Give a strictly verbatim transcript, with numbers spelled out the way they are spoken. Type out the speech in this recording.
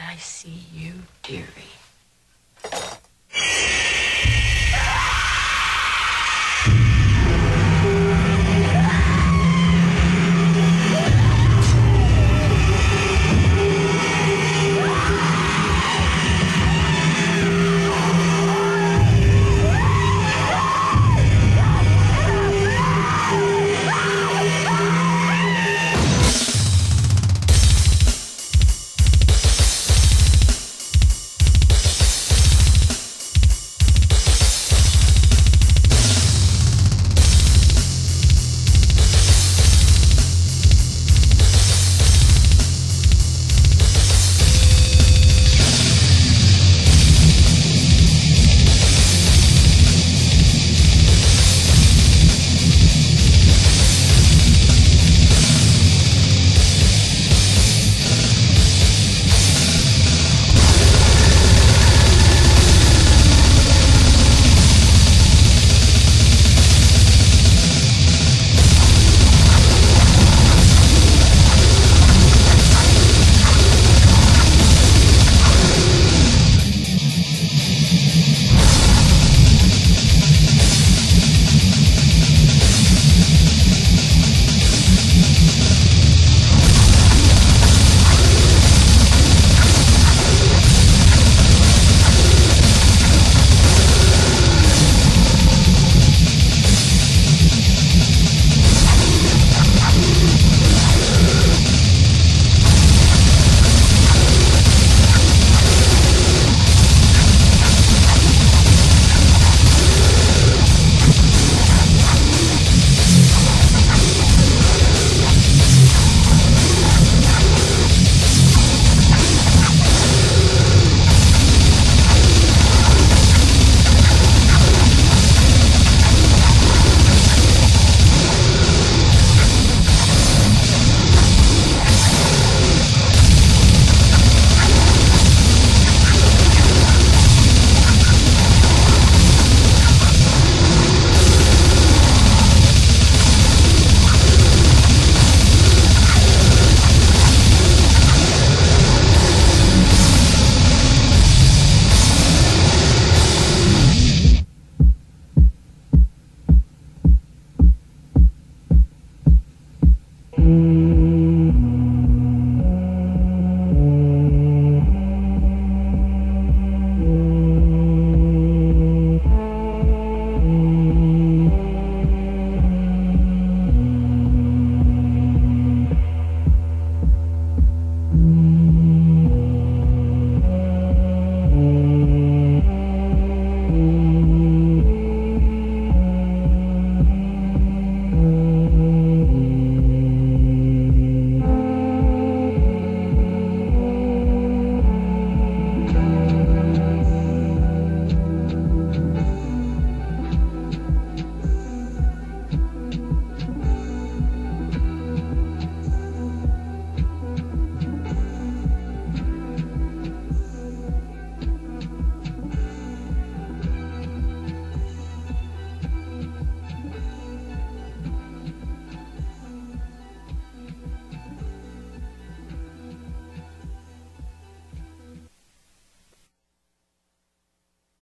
I see you, dearie.